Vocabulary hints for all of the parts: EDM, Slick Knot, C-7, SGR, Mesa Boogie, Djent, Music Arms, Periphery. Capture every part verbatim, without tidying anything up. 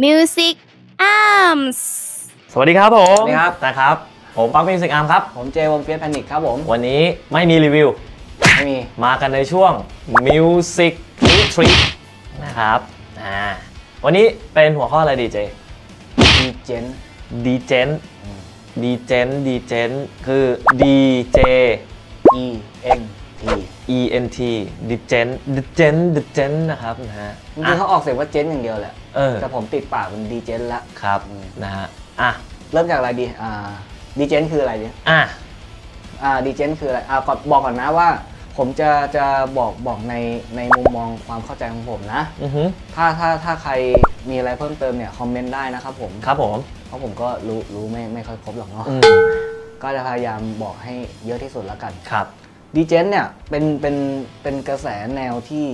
Music Arms สวัสดีครับผมสวัสดีครับนะครับผมปั๊ก Music Arms ครับผมเจวงเฟียสแพนิคครับผมวันนี้ไม่มีรีวิวไม่มีมากันในช่วง Music Retreat นะครับอ่าวันนี้เป็นหัวข้ออะไรดีเจ Djent Djent Djent Djent คือ ดี เจ อี เอ็น ที อี เอ็น ที Djent Djent Djent นะครับนะฮะจริงๆเขาออกเสียงว่าเจนอย่างเดียวแหละแต่ผมติดปากเป็น Djent ละครับนะฮะอ่ะเริ่มจากอะไรดีอ่า Djent คืออะไรเนี่ยอ่ะอ่า Djent คืออะไรอ่าก่อนบอกก่อนนะว่าผมจะจะบอกบอกในในมุมมองความเข้าใจของผมนะถ้าถ้าถ้าใครมีอะไรเพิ่มเติมเนี่ยคอมเมนต์ได้นะครับผมครับผมเพราะผมก็รู้รู้ไม่ไม่ค่อยครบหรอกเนาะก็จะพยายามบอกให้เยอะที่สุดแล้วกันครับดีเจนเนี่ยเป็นเป็นเป็นกระแสแนวที่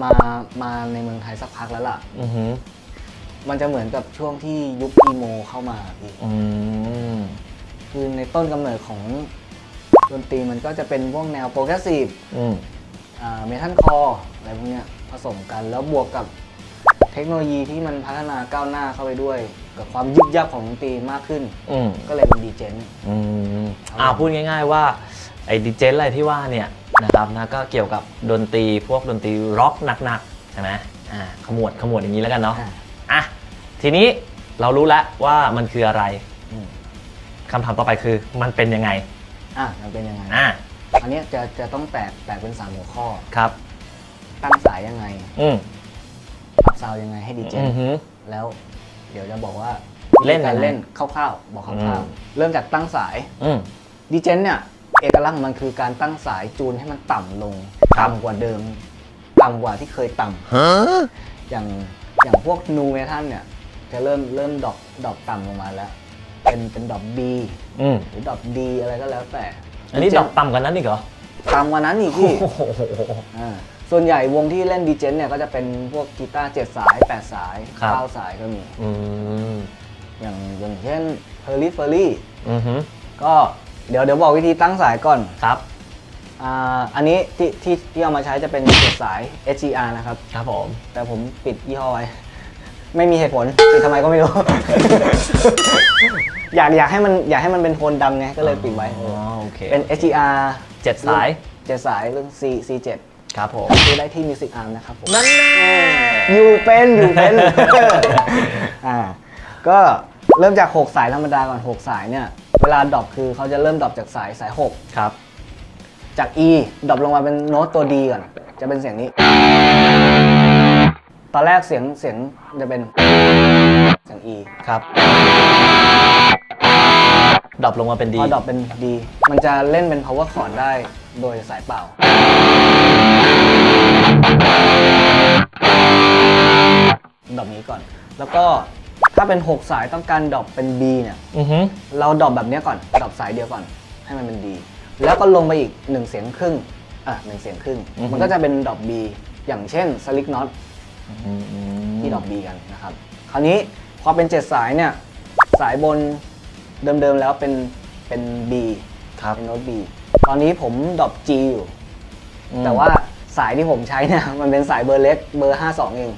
มามาในเมืองไทยสักพักแล้วล่ะมันจะเหมือนกับช่วงที่ยุคอีโมเข้ามาอีกคือในต้นกำเนิดของดนตรีมันก็จะเป็นพวกแนวโปรแกรสซีฟเมทัลคอร์อะไรพวกนี้ผสมกันแล้วบวกกับเทคโนโลยีที่มันพัฒนาก้าวหน้าเข้าไปด้วยกับความยึบยับของดนตรีมากขึ้นก็เลยเป็นดีเจนอ่าพูดง่ายๆว่าไอ้ดีเจนอะไรที่ว่าเนี่ยนะครับนะก็เกี่ยวกับดนตรีพวกดนตรีร็อกหนักๆใช่ไหมอ่าขมวดขมวดอย่างนี้แล้วกันเนาะอ่ะทีนี้เรารู้แล้วว่ามันคืออะไรคำถามต่อไปคือมันเป็นยังไงอ่ะมันเป็นยังไงอ่ะอันนี้จะจะต้องแตกแตกเป็นสามหัวข้อครับตั้งสายยังไงอืมปรับซาวยังไงให้ดีเจนแล้วเดี๋ยวจะบอกว่าเล่นการเล่นคร่าวๆบอกคร่าวๆเริ่มจากตั้งสายอืมดีเจนเนี่ยเอกลักษณ์มันคือการตั้งสายจูนให้มันต่ำลงต่ำกว่าเดิมต่ำกว่าที่เคยต่ำฮะอย่างอย่างพวกนูเมทัลเนี่ยจะเริ่มเริ่มดรอปดรอปต่ำลงมาแล้วเป็นเป็นดอก B หรือดอก D อะไรก็แล้วแต่อันนี้ดอกต่ำกว่านั้นอีกเหรอต่ำกว่านั้นอีกพี่ส่วนใหญ่วงที่เล่นดีเจนเนี่ยก็จะเป็นพวกกีตาร์เจ็ดสายแปดสายเก้าสายก็มีอย่างอย่างเช่น Periphery ก็เดี๋ยวเดี๋ยวบอกวิธีตั้งสายก่อนครับอันนี้ที่ที่ที่เอามาใช้จะเป็นเจ็ดสาย เอส จี อาร์ นะครับครับผมแต่ผมปิดยี่ห้อไว้ไม่มีเหตุผลคือทำไมก็ไม่รู้อยากอยากให้มันอยากให้มันเป็นโทนดำไงก็เลยปิดไว้เป็น เอส จี อาร์ เจ็ดสายเจ็ดสายรุ่น ซี เจ็ด ครับผมซื้อได้ที่ Music Arms นะครับผมนั่นแน่อยู่เป็นอยู่เป็นอ่าก็เริ่มจากหกสายธรรมดาก่อนหกสายเนี่ยเวลาดรอปคือเขาจะเริ่มดรอปจากสายสายหกครับจาก E ดรอปลงมาเป็นโน้ตตัว D ก่อนจะเป็นเสียงนี้ตอนแรกเสียงเสียงจะเป็นเสียง E ครับดรอปลงมาเป็น D พอดรอปเป็น D มันจะเล่นเป็น power chord ได้โดยสายเป่าดรอปนี้ก่อนแล้วก็ถ้าเป็นหกสายต้องการดรอปเป็น B เนี่ยเราดรอปแบบนี้ก่อนดรอปสายเดียวก่อนให้มันเป็น D แล้วก็ลงไปอีกหนึ่งเสียงครึ่งอ่ะหนึ่งเสียงครึ่งมันก็จะเป็นดรอป B อย่างเช่น Slick Knotที่ดอก B กันนะครับคราวนี้พอเป็นเจ็ดสายเนี่ยสายบนเดิมๆแล้วเป็นเป็น B ครับเป็นโน้ต B ตอนนี้ผมดรอป G อยู่แต่ว่าสายที่ผมใช้เนี่ยมันเป็นสายเบอร์เล็กเบอร์ห้าสิบสองเอง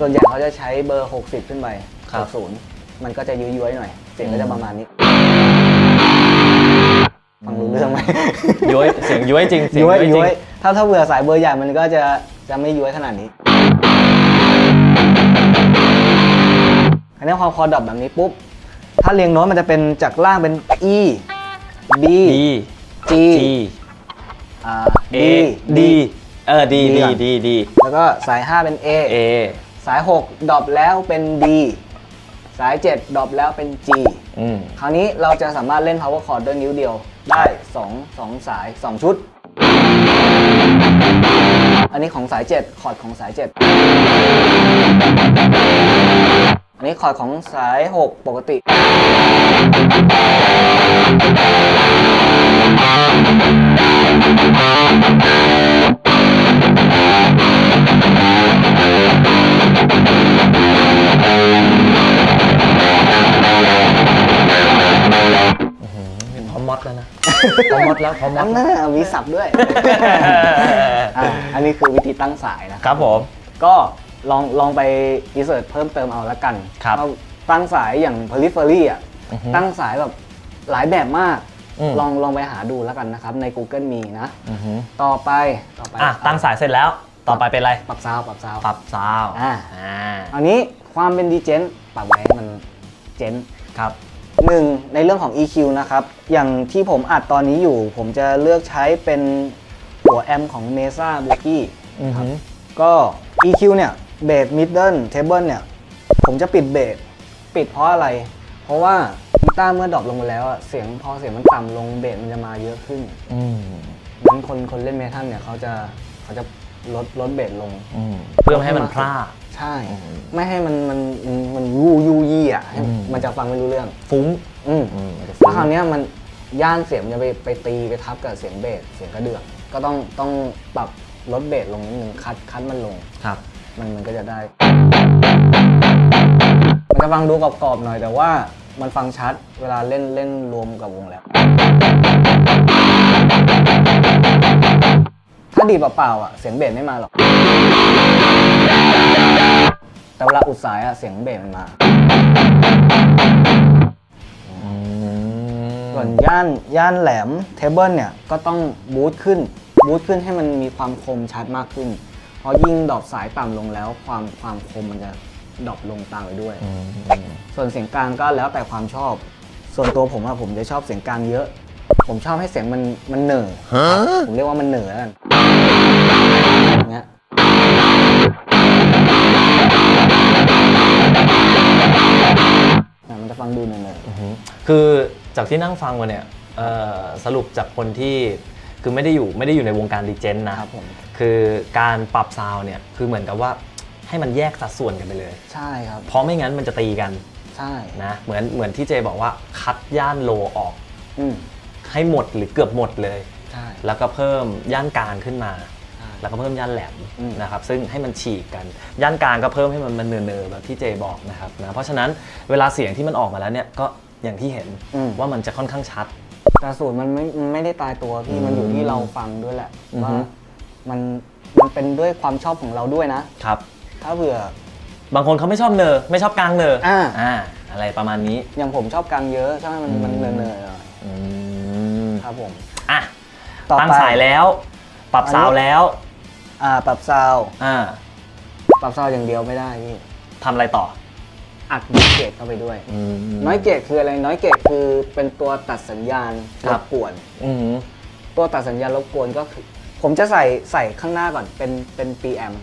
ส่วนใหญ่เขาจะใช้เบอร์หกสิบขึ้นไปหกสิบมันก็จะย้วยๆหน่อยเสียงก็จะประมาณนี้ฟังรู้เรื่องไหมย้วยเสียงย้วยจริงเสียงย้วยจริงถ้าถ้าเบื่อสายเบอร์ใหญ่มันก็จะจะไม่ย้วยขนาดนี้อันนี้พอพอดรอปแบบนี้ปุ๊บถ้าเรียงโน้ตมันจะเป็นจากล่างเป็น E B G A D เออ D D D D แล้วก็สายห้าเป็น A สายหกดรอปแล้วเป็น D สายเจ็ดดรอปแล้วเป็น G คราวนี้เราจะสามารถเล่น power chord ด้วยนิ้วเดียวได้สองสายสองชุดอันนี้ของสายเจ็ดคอร์ดของสายเจ็ดอันนี้คอร์ดของสายหกปกติเป็นพอมอดแล้วนะพอมอดแล้วพอมอดนะมีสับด้วยอันนี้คือวิธีตั้งสายนะครับผมก็ ลองลองไปอินเสิร์ตเพิ่มเติมเอาละกันเอาตั้งสายอย่าง Periphery อ่ะตั้งสายแบบหลายแบบมากลองลองไปหาดูแล้วกันนะครับใน Google มีนะต่อไปต่อไปตั้งสายเสร็จแล้วต่อไปเป็นอะไรปรับซาวปรับซาวปรับซาวอ่าอันนี้ความเป็นดีเจนปรับแหวนมันเจนครับหนึ่งในเรื่องของ อี คิว นะครับอย่างที่ผมอัดตอนนี้อยู่ผมจะเลือกใช้เป็นหัวแอมของ Mesa Boogie ครับก็ อี คิว เนี่ยเบส Middle Table เนี่ยผมจะปิดเบสปิดเพราะอะไรเพราะว่ากีตาร์เมื่อดรอปลงไปแล้วเสียงพอเสียงมันต่ำลงเบสมันจะมาเยอะขึ้นดังนั้นคนคนเล่นเมทัลเนี่ยเขาจะเขาจะลดลดเบสลงเพื่อให้มันพลาดใช่ไม่ให้มันมันมันยูยูยี่อ่ะมันจะฟังไม่รู้เรื่องฟุ้งเพราะคราวนี้มันย่านเสียงจะไปไปตีไปทับกับเสียงเบสเสียงกระเดื่องก็ต้องต้องปรับลดเบสลงนิดนึงคัดคัดมันลงครับมันมันก็จะได้มันจะฟังดูกรอบๆหน่อยแต่ว่ามันฟังชัดเวลาเล่นเล่นรวมกับวงแล้วถ้าดีเปล่าๆอ่ะเสียงเบสไม่มาหรอกแต่เวลาอุดสายอ่ะเสียงเบสมันมาส่วนย่านย่านแหลมเทเบิลเนี่ยก็ต้องบูทขึ้นบูทขึ้นให้มันมีความคมชัดมากขึ้นเพราะยิ่งดรอปสายต่ำลงแล้วความความคมมันจะดรอปลงตามไปด้วยส่วนเสียงกลางก็แล้วแต่ความชอบส่วนตัวผมอะผมจะชอบเสียงกลางเยอะผมชอบให้เสียงมันมันเหน่อผมเรียกว่ามันเหน่อแล้วกันเงี้ยมันจะฟังดูเหน่อๆคือจากที่นั่งฟังมาเนี่ยสรุปจากคนที่คือไม่ได้อยู่ไม่ได้อยู่ในวงการดีเจนนะครับผมคือการปรับซาวเนี่ยคือเหมือนกับว่าให้มันแยกสัดส่วนกันไปเลยใช่ครับเพราะไม่งั้นมันจะตีกันใช่นะเหมือนเหมือนที่เจบอกว่าคัดย่านโลออกให้หมดหรือเกือบหมดเลยใช่แล้วก็เพิ่มย่านกลางขึ้นมาแล้วก็เพิ่มย่านแหลมนะครับซึ่งให้มันฉีกกันย่านกลางก็เพิ่มให้มันมันเนิร์ๆแบบที่เจบอกนะครับนะเพราะฉะนั้นเวลาเสียงที่มันออกมาแล้วเนี่ยก็อย่างที่เห็นว่ามันจะค่อนข้างชัดแต่สูตรมันไม่ไม่ได้ตายตัวพี่มันอยู่ที่เราฟังด้วยแหละว่ามันมันเป็นด้วยความชอบของเราด้วยนะครับถ้าเผื่อบางคนเขาไม่ชอบเนอไม่ชอบกลางเนออ่าอ่าอะไรประมาณนี้อย่างผมชอบกลางเยอะใช่ไหมมันมันเนอเนอครับผมอ่ะตั้งสายแล้วปรับซาวแล้วอ่าปรับซาวอ่าปรับซาวอย่างเดียวไม่ได้พี่ทำอะไรต่ออัดน้อยเกตเข้าไปด้วยน้อยเกตคืออะไรน้อยเกตคือเป็นตัวตัดสัญญาณรบกวนตัวตัดสัญญาณรบกวนก็คือผมจะใส่ใส่ข้างหน้าก่อนเป็นเป็น พี เอ็ม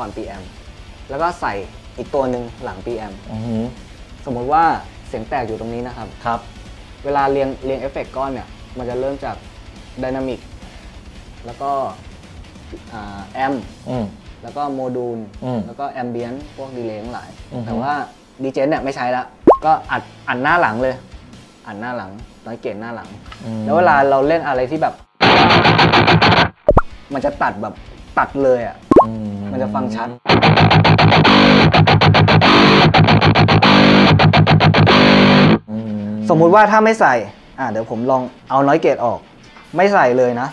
ก่อน พี เอ็ม แล้วก็ใส่อีกตัวหนึ่งหลัง พี เอ็ม สมมติว่าเสียงแตกอยู่ตรงนี้นะครับครับเวลาเรียงเรียงเอฟเฟกต์ก้อนเนี่ยมันจะเริ่มจากไดนามิกแล้วก็แอมแล้วก็โมดูลแล้วก็แอมเบียนพวกดีเลย์ทั้งหลายแต่ว่าดีเจนเนี่ยไม่ใช้ละก็อัดอัดหน้าหลังเลยอัดหน้าหลังน้อยเกตหน้าหลังแล้วเวลาเราเล่นอะไรที่แบบมันจะตัดแบบตัดเลยอ่ะมันจะฟังชัดสมมุติว่าถ้าไม่ใส่อ่ะเดี๋ยวผมลองเอาน้อยเกตออกไม่ใส่เลยนะ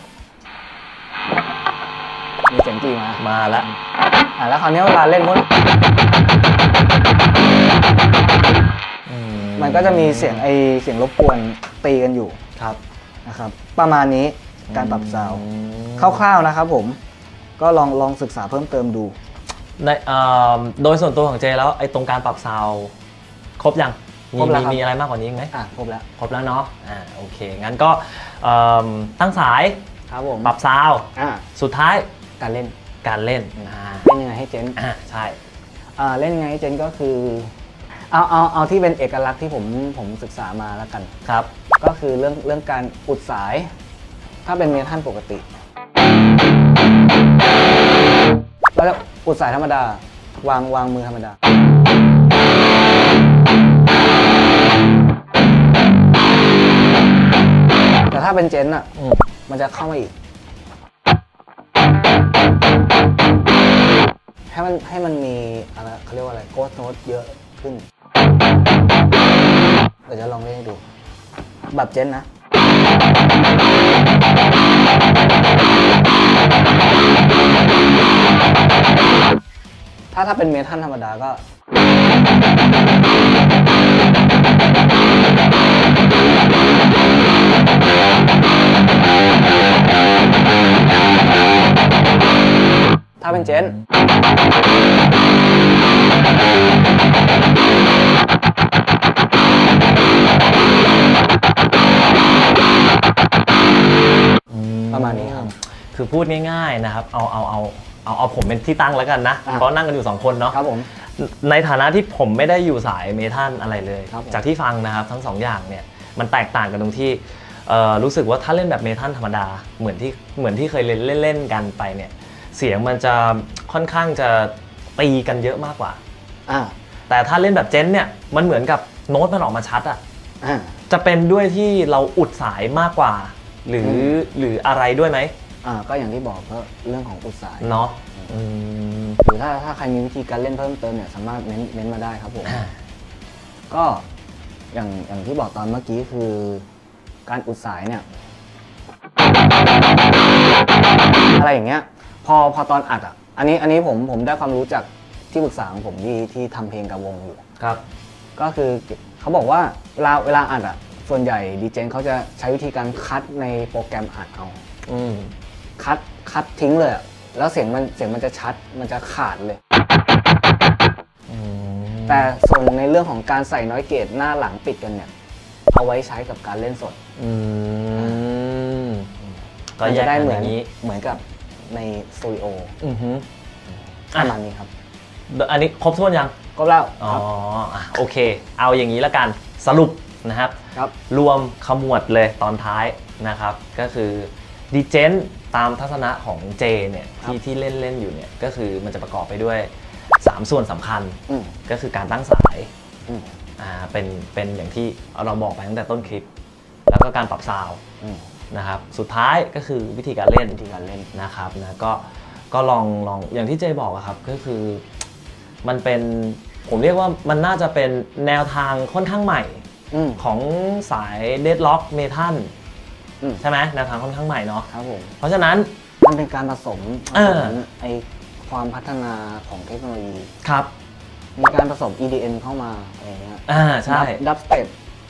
มีเสียงจีมามาแล้วอ่ะแล้วคราวนี้เวลาเล่นพวกมันก็จะมีเสียงไอเสียงรบกวนตีกันอยู่ครับนะครับประมาณนี้การปรับซาวด์คร่าวๆนะครับผมก็ลองลองศึกษาเพิ่มเติมดูในโดยส่วนตัวของเจแล้วไอ้ตรงการปรับซาวด์ครบยังมีมีอะไรมากกว่านี้ไหมอ่ะครบแล้วครบแล้วเนาะอ่าโอเคงั้นก็ตั้งสายครับผมปรับซาวด์อ่าสุดท้ายการเล่นการเล่นอ่าเล่นยังไงให้เจนอ่าใช่อ่าเล่นยังไงให้เจนก็คือเอาเอาเอาที่เป็นเอกลักษณ์ที่ผมผมศึกษามาแล้วกันครับก็คือเรื่องเรื่องการอุดสายถ้าเป็นเมทัลปกติแล้วอุดสายธรรมดาวางวางมือธรรมดาแต่ถ้าเป็นเจนอ่ะมันจะเข้ามาอีกให้มันให้มันมีอะไรเขาเรียกว่าอะไรโกสโนตเยอะขึ้นเดี๋ยวจะลองเล่นดูแบบเจนนะ ถ้าถ้าเป็นเมทัลธรรมดาก็ถ้าเป็นเจนประมาณนี้ครับคือพูดง่ายๆนะครับเอาเอาเอาเอาเอาผมเป็นที่ตั้งแล้วกันนะเพราะนั่งกันอยู่สองคนเนาะครับผมในฐานะที่ผมไม่ได้อยู่สายเมทัลอะไรเลยจากที่ฟังนะครับทั้งสองอย่างเนี่ยมันแตกต่างกันตรงที่รู้สึกว่าถ้าเล่นแบบเมทัลธรรมดาเหมือนที่เหมือนที่เคยเล่นเล่นกันไปเนี่ยเสียงมันจะค่อนข้างจะตีกันเยอะมากกว่าแต่ถ้าเล่นแบบเจนเนี่ยมันเหมือนกับโน้ตมันออกมาชัดอ่ะจะเป็นด้วยที่เราอุดสายมากกว่าหรือหรืออะไรด้วยไหมอ่าก็อย่างที่บอกก็เรื่องของอุดสายเนาะหรือถ้าถ้าใครมีวิธีการเล่นเพิ่มเติมเนี่ยสามารถเน้นเน้นมาได้ครับผมก็อย่างอย่างที่บอกตอนเมื่อกี้คือการอุดสายเนี่ยอะไรอย่างเงี้ยพอพอตอนอัดอ่ะอันนี้อันนี้ผมผมได้ความรู้จากที่ปรึกษาของผมที่ที่ทำเพลงกับวงอยู่ครับก็คือเขาบอกว่าเวลาเวลาอัดอ่ะส่วนใหญ่ดีเจเขาจะใช้วิธีการคัดในโปรแกรมอัดเอาคัดคัดทิ้งเลยแล้วเสียงมันเสียงมันจะชัดมันจะขาดเลยแต่ส่วนในเรื่องของการใส่น้อยเกจหน้าหลังปิดกันเนี่ยเอาไว้ใช้กับการเล่นสดก็จะได้เหมือนเหมือนกับในสตูดิโอประมาณนี้ครับอันนี้ครบถ้วนยังครบแล้วอ๋อโอเคเอาอย่างนี้ละกันสรุปนะครับรวมขมวดเลยตอนท้ายนะครับก็คือดีเจนตามทัศนะของเจเนี่ยที่ที่เล่นเล่นอยู่เนี่ยก็คือมันจะประกอบไปด้วยสามส่วนสำคัญก็คือการตั้งสายอ่าเป็นเป็นอย่างที่เราบอกไปตั้งแต่ต้นคลิปแล้วก็การปรับซาวด์นะครับสุดท้ายก็คือวิธีการเล่นวิธีการเล่นนะครับนะก็ก็ลองลองอย่างที่เจบอกอะครับก็คือมันเป็นผมเรียกว่ามันน่าจะเป็นแนวทางค่อนข้างใหม่ของสายเดดล็อกเมทัลใช่ไหมแนวทางค่อนข้างใหม่เนาะครับผมเพราะฉะนั้นมันเป็นการผสมไอความพัฒนาของเทคโนโลยีครับมีการผสม อี ดี เอ็ม เข้ามาอะไรเงี้ยอ่าใช่ดับสเต็ป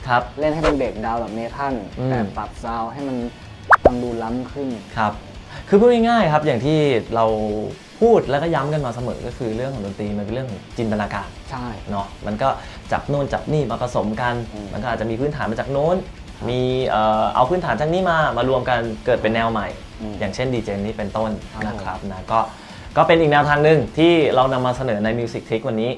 ครับเล่นให้เป็นเบรกดาวน์แบบเมทัลแต่ปรับซาวให้มันฟังดูล้ำขึ้นครับคือพูดง่ายๆครับอย่างที่เราพูดแล้วก็ย้ำกันมาเสมอก็คือเรื่องของดนตรีมันเป็นเรื่องของจินตนาการใช่เนาะมันก็จับโน่นจับนี่มาผสมกันมันก็อาจจะมีพื้นฐานมาจากโน้นมีเอาพื้นฐานจากนี้มามารวมกันเกิดเป็นแนวใหม่อย่างเช่นดีเจนี้เป็นต้นนะครับนะก็ก็เป็นอีกแนวทางหนึ่งที่เรานำมาเสนอใน Music Trick วันนี้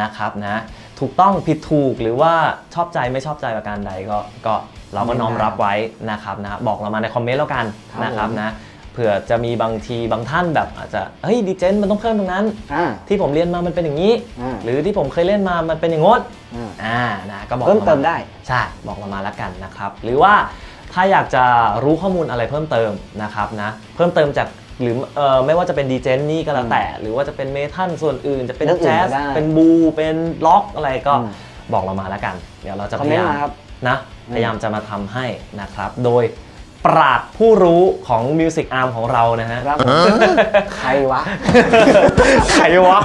นะครับนะถูกต้องผิดถูกหรือว่าชอบใจไม่ชอบใจประการใดก็ก็เราก็น้อมรับไว้นะครับนะบอกเรามาในคอมเมนต์แล้วกันนะครับนะเผื่อจะมีบางทีบางท่านแบบอาจจะเฮ้ยดีเจมันต้องเพิ่มตรงนั้นที่ผมเรียนมามันเป็นอย่างนี้หรือที่ผมเคยเล่นมามันเป็นอย่างงดอ่านะก็บอกเพิ่มเติมได้ใช่บอกเรามาแล้วกันนะครับหรือว่าถ้าอยากจะรู้ข้อมูลอะไรเพิ่มเติมนะครับนะเพิ่มเติมจากหรือไม่ว่าจะเป็นดีเจนี่ก็แล้วแต่หรือว่าจะเป็นเมทัลส่วนอื่นจะเป็นแจ๊สเป็นบูเป็นล็อกอะไรก็บอกเรามาแล้วกันเดี๋ยวเราจะพยายามนะพยายามจะมาทำให้นะครับโดยปราชญ์ผู้รู้ของ Music Arms ของเรานะฮะใครวะใครวะ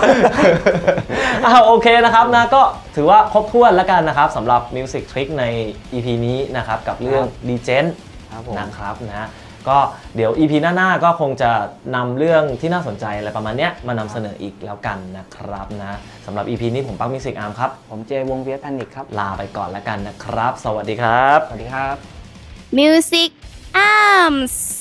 อ้าวโอเคนะครับนะก็ถือว่าครบถ้วนแล้วกันนะครับสำหรับ Music Trick ใน อี พี นี้นะครับกับเรื่อง Djent นะครับนะก็เดี๋ยว อี พี หน้าๆก็คงจะนำเรื่องที่น่าสนใจอะไรประมาณนี้มานำเสนออีกแล้วกันนะครับนะสำหรับ อี พี นี้ผมปั๊ก Music Arms ครับผมเจวงเวียร์แพนิคครับลาไปก่อนแล้วกันนะครับสวัสดีครับสวัสดีครับ Music Arms